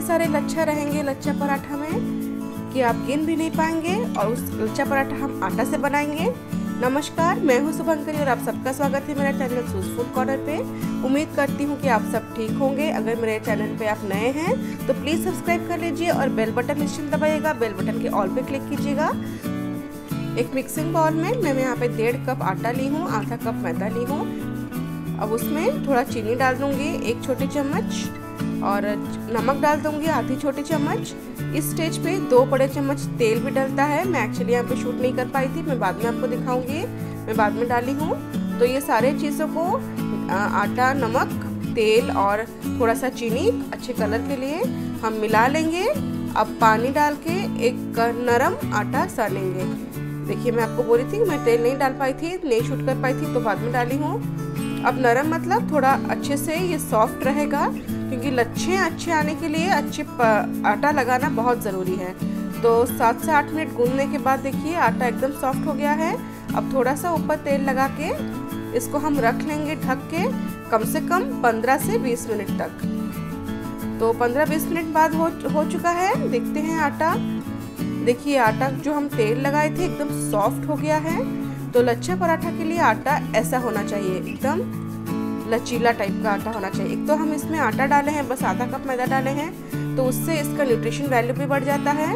इतने सारे लच्छा रहेंगे लच्छा पराठा में कि आप गिन भी नहीं पाएंगे। और उस लच्छा पराठा हम आटा से बनाएंगे। नमस्कार, मैं हूं शुभंकरी और आप सबका स्वागत है मेरा चैनल सूज फूड कॉर्नर पे। उम्मीद करती हूं कि आप सब ठीक होंगे। अगर मेरे चैनल पे आप नए हैं तो प्लीज़ सब्सक्राइब कर लीजिए और बेल बटन निश्चित दबाइएगा। बेल बटन के ऑल पे क्लिक कीजिएगा। एक मिक्सिंग बाउल में मैं यहाँ पे 1.5 कप आटा ली हूँ, आधा कप मैदा ली हूँ। अब उसमें थोड़ा चीनी डाल दूँगी 1 छोटी चम्मच और नमक डाल दूँगी आधी छोटी चम्मच। इस स्टेज पे 2 बड़े चम्मच तेल भी डलता है। मैं एक्चुअली यहाँ पे शूट नहीं कर पाई थी, मैं बाद में आपको दिखाऊंगी मैं बाद में डाली हूँ। तो ये सारे चीज़ों को आटा, नमक, तेल और थोड़ा सा चीनी अच्छे कलर के लिए हम मिला लेंगे। अब पानी डाल के एक नरम आटा सानेंगे। देखिए, मैं आपको बोल रही थी मैं तेल नहीं डाल पाई थी, नहीं शूट कर पाई थी तो बाद में डाली हूँ। अब नरम मतलब थोड़ा अच्छे से ये सॉफ्ट रहेगा, क्योंकि लच्छे अच्छे आने के लिए अच्छे आटा लगाना बहुत ज़रूरी है। तो 7 से 8 मिनट गूंदने के बाद देखिए आटा एकदम सॉफ्ट हो गया है। अब थोड़ा सा ऊपर तेल लगा के इसको हम रख लेंगे ढक के कम से कम 15 से 20 मिनट तक। तो 15-20 मिनट बाद हो चुका है। देखते हैं आटा। देखिए आटा जो हम तेल लगाए थे एकदम सॉफ्ट हो गया है। तो लच्छा पराठा के लिए आटा ऐसा होना चाहिए, एकदम लचीला टाइप का आटा होना चाहिए। एक तो हम इसमें आटा डाले हैं, बस आधा कप मैदा डाले हैं, तो उससे इसका न्यूट्रिशन वैल्यू भी बढ़ जाता है।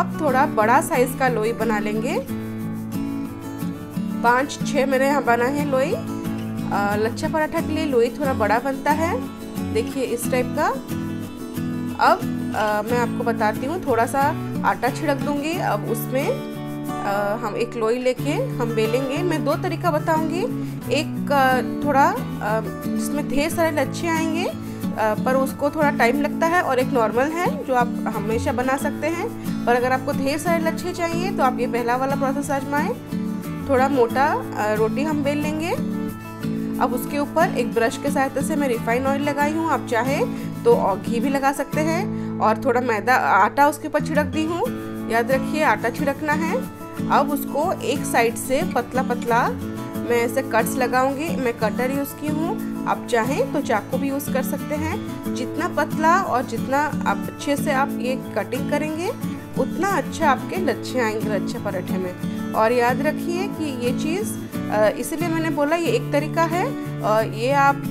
अब थोड़ा बड़ा साइज का लोई बना लेंगे। 5-6 मेरे यहाँ बना है लोई। लच्छा पराठा के लिए लोई थोड़ा बड़ा बनता है, देखिए इस टाइप का। अब मैं आपको बताती हूँ, थोड़ा सा आटा छिड़क दूंगी। अब उसमें हम एक लोई लेके हम बेलेंगे। मैं 2 तरीका बताऊंगी। एक थोड़ा जिसमें ढेर सारे लच्छे आएंगे पर उसको थोड़ा टाइम लगता है, और एक नॉर्मल है जो आप हमेशा बना सकते हैं। पर अगर आपको ढेर सारे लच्छे चाहिए तो आप ये पहला वाला प्रोसेस आजमाएं। थोड़ा मोटा रोटी हम बेल लेंगे। अब उसके ऊपर एक ब्रश के सहायता से मैं रिफाइन ऑयल लगाई हूँ, आप चाहे तो घी भी लगा सकते हैं। और थोड़ा मैदा आटा उसके ऊपर छिड़क दी हूँ, याद रखिए आटा छिड़कना है। अब उसको एक साइड से पतला पतला मैं ऐसे कट्स लगाऊंगी। मैं कटर यूज़ की हूँ, आप चाहें तो चाकू भी यूज़ कर सकते हैं। जितना पतला और जितना आप अच्छे से आप ये कटिंग करेंगे उतना अच्छा आपके लच्छे आएंगे लच्छा पराठे में। और याद रखिए कि ये चीज़ इसलिए मैंने बोला ये एक तरीका है। ये आप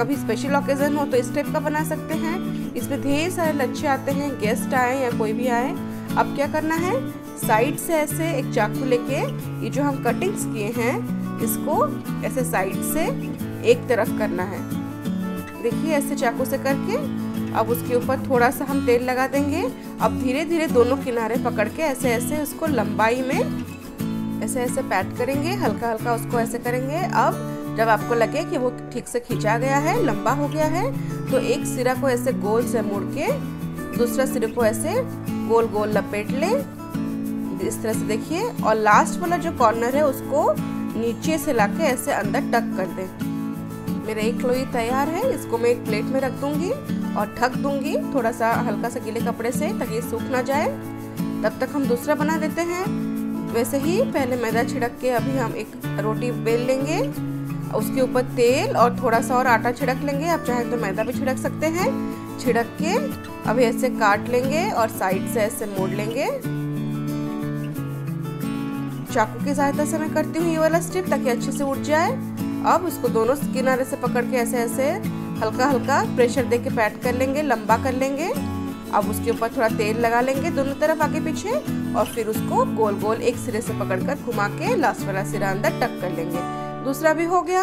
कभी स्पेशल ओकेज़न हो तो इस टाइप का बना सकते हैं। इसमें ढेर सारे लच्छे आते हैं, गेस्ट आए या कोई भी आए। अब क्या करना है, साइड से ऐसे एक चाकू लेके ये जो हम कटिंग्स किए हैं इसको ऐसे साइड से एक तरफ करना है। देखिए ऐसे चाकू से करके अब उसके ऊपर थोड़ा सा हम तेल लगा देंगे। अब धीरे धीरे दोनों किनारे पकड़ के ऐसे ऐसे उसको लंबाई में ऐसे ऐसे पैट करेंगे, हल्का हल्का उसको ऐसे करेंगे। अब जब आपको लगे कि वो ठीक से खींचा गया है, लंबा हो गया है, तो एक सिरा को ऐसे गोल से मुड़ के दूसरा सिरे को ऐसे गोल गोल लपेट लें, इस तरह से देखिए। और लास्ट वाला जो कॉर्नर है उसको नीचे से लाके ऐसे अंदर टक कर दें। मेरा एक लोई तैयार है। इसको मैं एक प्लेट में रख दूंगी और ढक दूंगी थोड़ा सा हल्का सा गीले कपड़े से, ताकि सूख ना जाए। तब तक हम दूसरा बना देते हैं। वैसे ही पहले मैदा छिड़क के अभी हम एक रोटी बेल लेंगे, उसके ऊपर तेल और थोड़ा सा और आटा छिड़क लेंगे। आप चाहे तो मैदा भी छिड़क सकते हैं। छिड़क के अभी ऐसे काट लेंगे और साइड से ऐसे मोड़ लेंगे। चाकू की सहायता से मैं करती हूँ ये वाला स्टेप, ताकि अच्छे से उठ जाए। अब उसको दोनों किनारे से पकड़ के ऐसे ऐसे हल्का हल्का प्रेशर दे के पैट कर लेंगे, लंबा कर लेंगे। अब उसके ऊपर थोड़ा तेल लगा लेंगे दोनों तरफ आगे पीछे, और फिर उसको गोल गोल एक सिरे से पकड़ कर घुमा के लास्ट वाला सिरा अंदर टक कर लेंगे। दूसरा भी हो गया।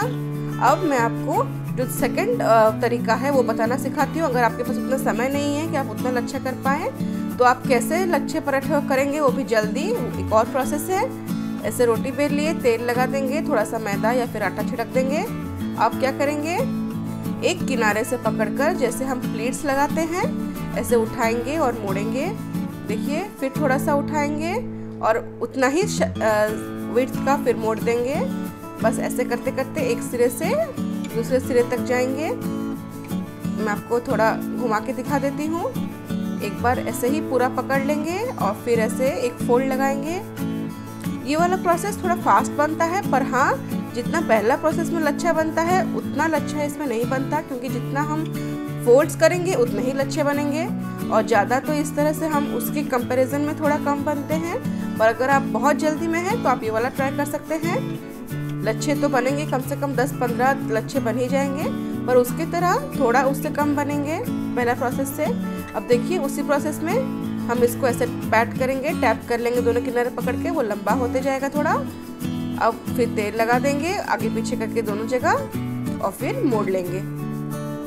अब मैं आपको जो सेकंड तरीका है वो बताना सिखाती हूँ। अगर आपके पास उतना समय नहीं है कि आप उतना लच्छा कर पाएँ, तो आप कैसे लच्छे पराठे करेंगे वो भी जल्दी। एक और प्रोसेस है। ऐसे रोटी बेल लिए, तेल लगा देंगे, थोड़ा सा मैदा या फिर आटा छिड़क देंगे। आप क्या करेंगे, एक किनारे से पकड़कर जैसे हम प्लेट्स लगाते हैं ऐसे उठाएंगे और मोड़ेंगे। देखिए, फिर थोड़ा सा उठाएंगे और उतना ही विड्थ का फिर मोड़ देंगे। बस ऐसे करते करते एक सिरे से दूसरे सिरे तक जाएंगे। मैं आपको थोड़ा घुमा के दिखा देती हूँ। एक बार ऐसे ही पूरा पकड़ लेंगे और फिर ऐसे एक फोल्ड लगाएंगे। ये वाला प्रोसेस थोड़ा फास्ट बनता है, पर हाँ, जितना पहला प्रोसेस में लच्छा बनता है उतना लच्छा इसमें नहीं बनता, क्योंकि जितना हम फोल्ड्स करेंगे उतने ही लच्छे बनेंगे और ज़्यादा तो इस तरह से हम उसके कंपैरिजन में थोड़ा कम बनते हैं। और अगर आप बहुत जल्दी में हैं तो आप ये वाला ट्राई कर सकते हैं। लच्छे तो बनेंगे, कम से कम 10-15 लच्छे बन ही जाएंगे, पर उसके तरह थोड़ा उससे कम बनेंगे पहला प्रोसेस से। अब देखिए उसी प्रोसेस में हम इसको ऐसे पैट करेंगे, टैप कर लेंगे दोनों किनारे पकड़ के, वो लंबा होते जाएगा थोड़ा। अब फिर तेल लगा देंगे आगे पीछे करके दोनों जगह और फिर मोड़ लेंगे।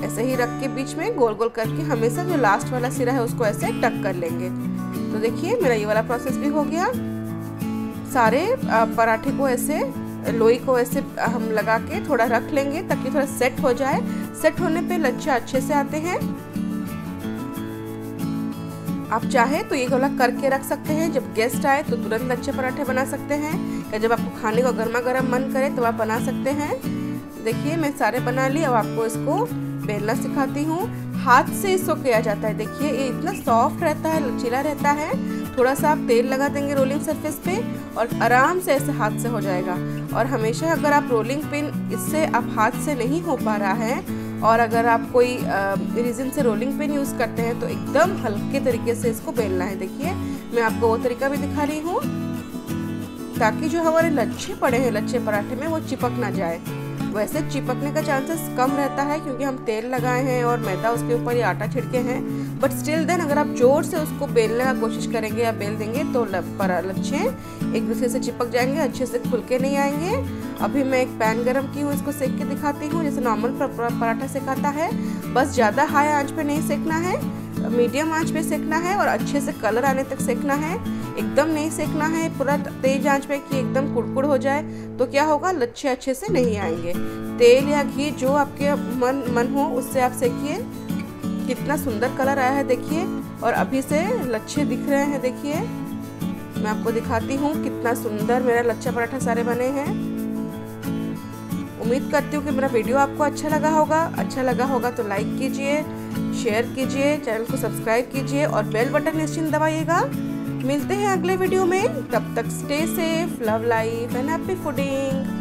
ऐसे ही रख के बीच में गोल गोल करके हमेशा जो लास्ट वाला सिरा है उसको ऐसे टक कर लेंगे। तो देखिए मेरा ये वाला प्रोसेस भी हो गया। सारे पराठे को ऐसे लोई को ऐसे हम लगा के थोड़ा रख लेंगे ताकि थोड़ा सेट हो जाए। सेट होने पे लच्छे अच्छे से आते हैं। आप चाहे तो ये गोला करके रख सकते हैं, जब गेस्ट आए तो तुरंत लच्छे पराठे बना सकते हैं, या जब आपको खाने को गर्मा गर्म मन करे तो आप बना सकते हैं। देखिए मैं सारे बना ली। अब आपको इसको बेलना सिखाती हूँ। हाथ से इसको किया जाता है। देखिए ये इतना सॉफ्ट रहता है, लचीला रहता है। थोड़ा सा आप तेल लगा देंगे रोलिंग सरफेस पे और आराम से ऐसे हाथ से हो जाएगा। और हमेशा अगर आप रोलिंग पिन इससे आप हाथ से नहीं हो पा रहा है और अगर आप कोई रीज़न से रोलिंग पिन यूज़ करते हैं तो एकदम हल्के तरीके से इसको बेलना है। देखिए मैं आपको वो तरीका भी दिखा रही हूँ ताकि जो हमारे लच्छे पड़े हैं लच्छे पराठे में वो चिपक ना जाए। वैसे चिपकने का चांसेस कम रहता है क्योंकि हम तेल लगाए हैं और मैदा उसके ऊपर ये आटा छिड़के हैं, बट स्टिल देन अगर आप जोर से उसको बेलने का कोशिश करेंगे या बेल देंगे तो लच्छे एक दूसरे से चिपक जाएंगे, अच्छे से खुल के नहीं आएंगे। अभी मैं एक पैन गरम की हूँ, इसको सेक के दिखाती हूँ जैसे नॉर्मल पराठा सेकाता है। बस ज़्यादा हाई आँच पर नहीं सेकना है, मीडियम आँच पे सेकना है और अच्छे से कलर आने तक सेकना है, एकदम नहीं सेकना है पूरा तेज आँच पे कि एकदम कुड़कुड़ हो जाए। तो क्या होगा लच्छे अच्छे से नहीं आएंगे। तेल या घी जो आपके मन हो उससे आप सेकिए। कितना सुंदर कलर आया है देखिए, और अभी से लच्छे दिख रहे हैं। देखिए मैं आपको दिखाती हूँ कितना सुंदर मेरा लच्छा पराठा सारे बने हैं। उम्मीद करती हूँ कि मेरा वीडियो आपको अच्छा लगा होगा। अच्छा लगा होगा तो लाइक कीजिए, शेयर कीजिए, चैनल को सब्सक्राइब कीजिए और बेल बटन निश्चित दबाइएगा। मिलते हैं अगले वीडियो में, तब तक stay safe, love life and happy fooding.